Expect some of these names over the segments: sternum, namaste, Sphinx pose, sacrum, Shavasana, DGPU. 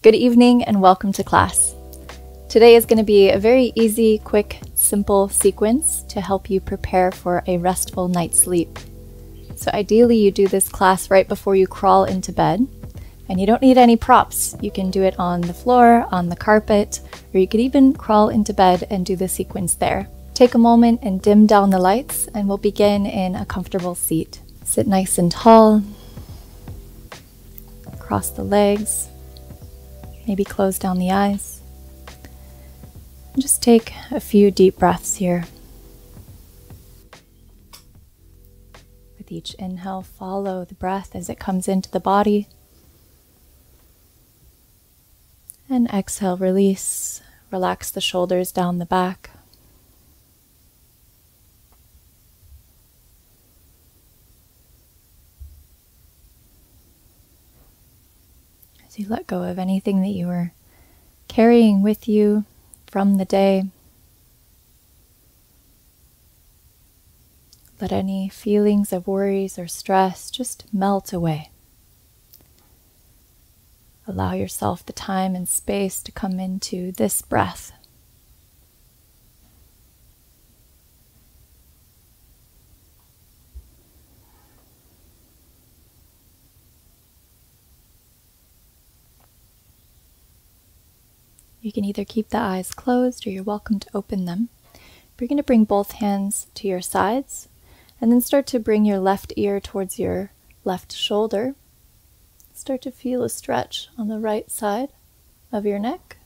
Good evening and welcome to class. Today is going to be a very easy, quick, simple sequence to help you prepare for a restful night's sleep. So ideally you do this class right before you crawl into bed, and you don't need any props. You can do it on the floor, on the carpet, or you could even crawl into bed and do the sequence there. Take a moment and dim down the lights, and we'll begin in a comfortable seat. Sit nice and tall, cross the legs. Maybe close down the eyes. And just take a few deep breaths here. With each inhale, follow the breath as it comes into the body. And exhale, release. Relax the shoulders down the back. You let go of anything that you were carrying with you from the day. Let any feelings of worries or stress just melt away. Allow yourself the time and space to come into this breath. You can either keep the eyes closed or you're welcome to open them. But you're going to bring both hands to your sides and then start to bring your left ear towards your left shoulder. Start to feel a stretch on the right side of your neck.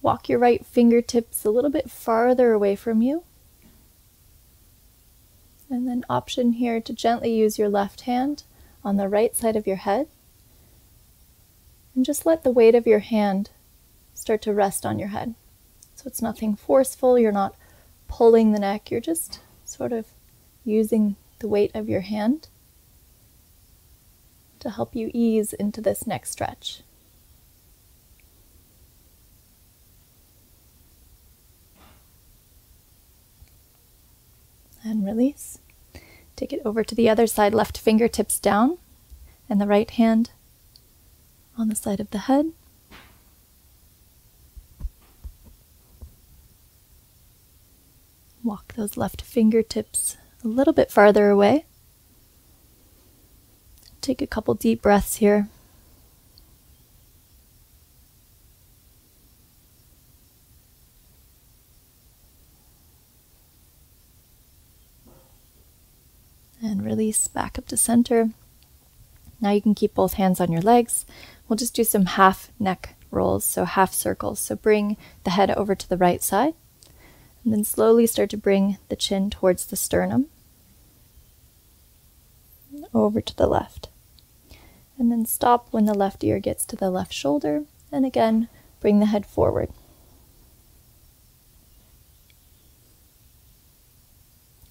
Walk your right fingertips a little bit farther away from you. And then option here to gently use your left hand on the right side of your head. And just let the weight of your hand start to rest on your head. So it's nothing forceful, you're not pulling the neck, you're just sort of using the weight of your hand to help you ease into this next stretch. And release. Take it over to the other side, left fingertips down, and the right hand on the side of the head. Walk those left fingertips a little bit farther away. Take a couple deep breaths here. And release back up to center. Now you can keep both hands on your legs. We'll just do some half neck rolls, so half circles. So bring the head over to the right side. And then slowly start to bring the chin towards the sternum, and over to the left. And then stop when the left ear gets to the left shoulder, and again, bring the head forward.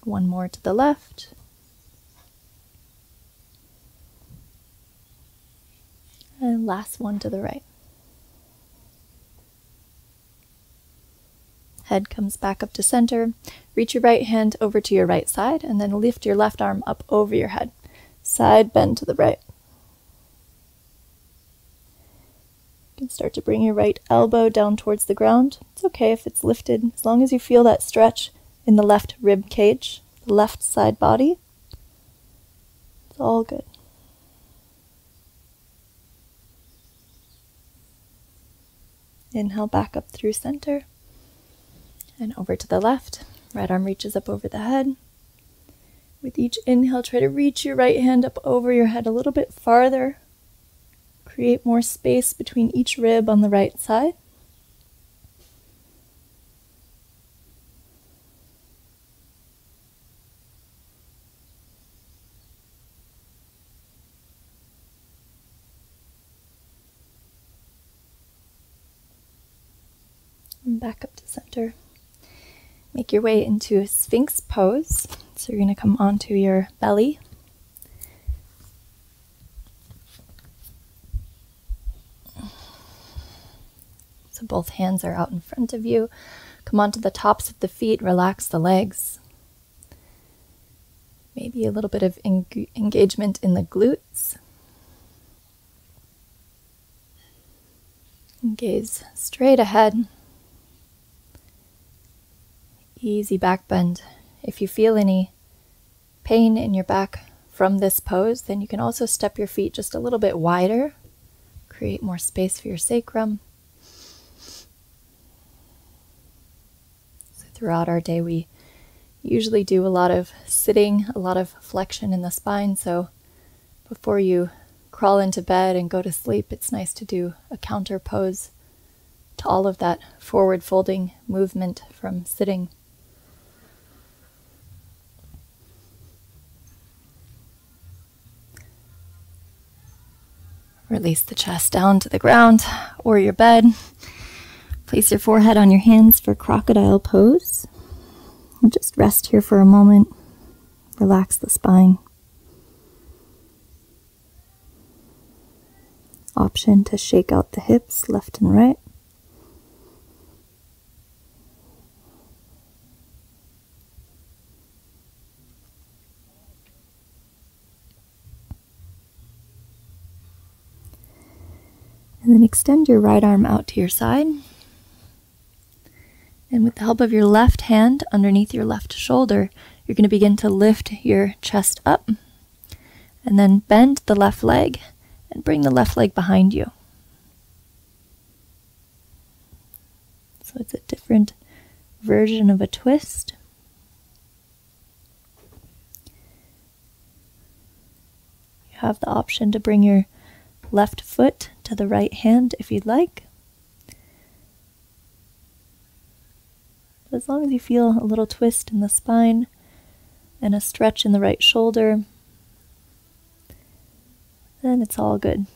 One more to the left. And last one to the right. Head comes back up to center. Reach your right hand over to your right side and then lift your left arm up over your head. Side bend to the right. You can start to bring your right elbow down towards the ground. It's okay if it's lifted, as long as you feel that stretch in the left rib cage, the left side body. It's all good. Inhale back up through center. And over to the left, right arm reaches up over the head. With each inhale, try to reach your right hand up over your head a little bit farther. Create more space between each rib on the right side. And back up to center. Make your way into a Sphinx pose. So you're going to come onto your belly. So both hands are out in front of you. Come onto the tops of the feet, relax the legs. Maybe a little bit of engagement in the glutes. And gaze straight ahead. Easy back bend. If you feel any pain in your back from this pose, then you can also step your feet just a little bit wider. Create more space for your sacrum. So throughout our day, we usually do a lot of sitting, a lot of flexion in the spine. So before you crawl into bed and go to sleep, it's nice to do a counter pose to all of that forward folding movement from sitting. Release the chest down to the ground or your bed. Place your forehead on your hands for crocodile pose. And just rest here for a moment. Relax the spine. Option to shake out the hips left and right. And then extend your right arm out to your side. And with the help of your left hand underneath your left shoulder, you're going to begin to lift your chest up. And then bend the left leg and bring the left leg behind you. So it's a different version of a twist. You have the option to bring your left foot to the right hand if you'd like. As long as you feel a little twist in the spine and a stretch in the right shoulder, then it's all good.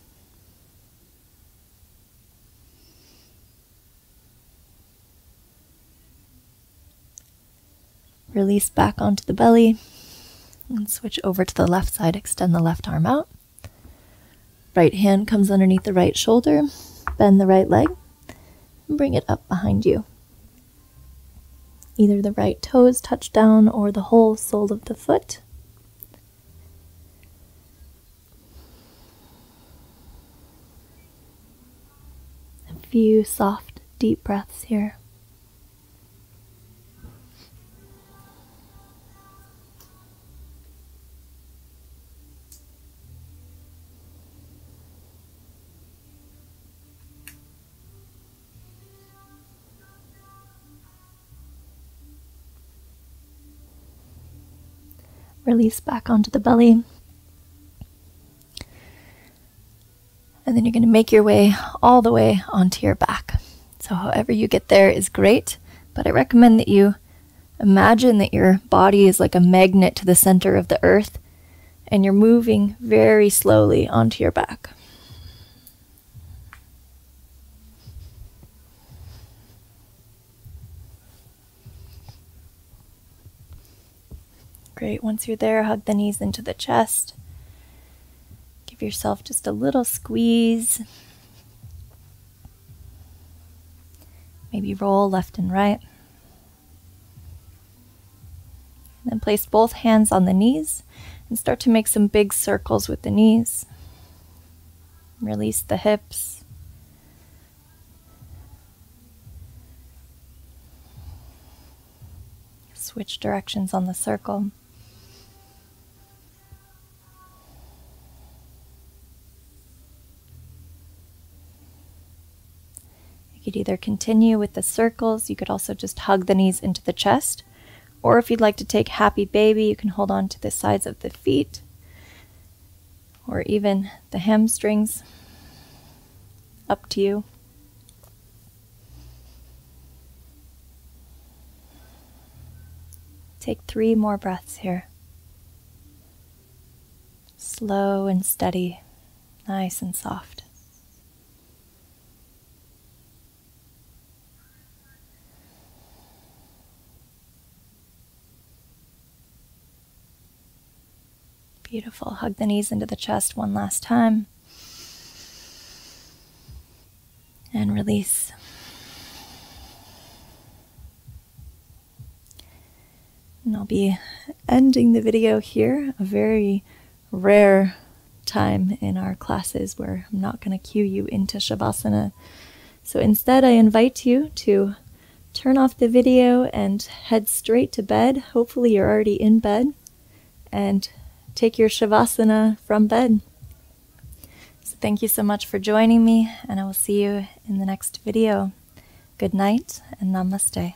Release back onto the belly and switch over to the left side. Extend the left arm out. Right hand comes underneath the right shoulder. Bend the right leg and bring it up behind you. Either the right toes touch down or the whole sole of the foot. A few soft, deep breaths here. Release back onto the belly. And then you're going to make your way all the way onto your back. So however you get there is great, but I recommend that you imagine that your body is like a magnet to the center of the earth and you're moving very slowly onto your back. Great. Once you're there, hug the knees into the chest. Give yourself just a little squeeze. Maybe roll left and right. And then place both hands on the knees and start to make some big circles with the knees. Release the hips. Switch directions on the circle. You could either continue with the circles, you could also just hug the knees into the chest, or if you'd like to take happy baby, you can hold on to the sides of the feet or even the hamstrings. Up to you. Take 3 more breaths here. Slow and steady, nice and soft. Beautiful. Hug the knees into the chest one last time. And release. And I'll be ending the video here, a very rare time in our classes where I'm not going to cue you into Shavasana. So instead, I invite you to turn off the video and head straight to bed. Hopefully you're already in bed, and take your Shavasana from bed. So thank you so much for joining me, and I will see you in the next video. Good night and namaste.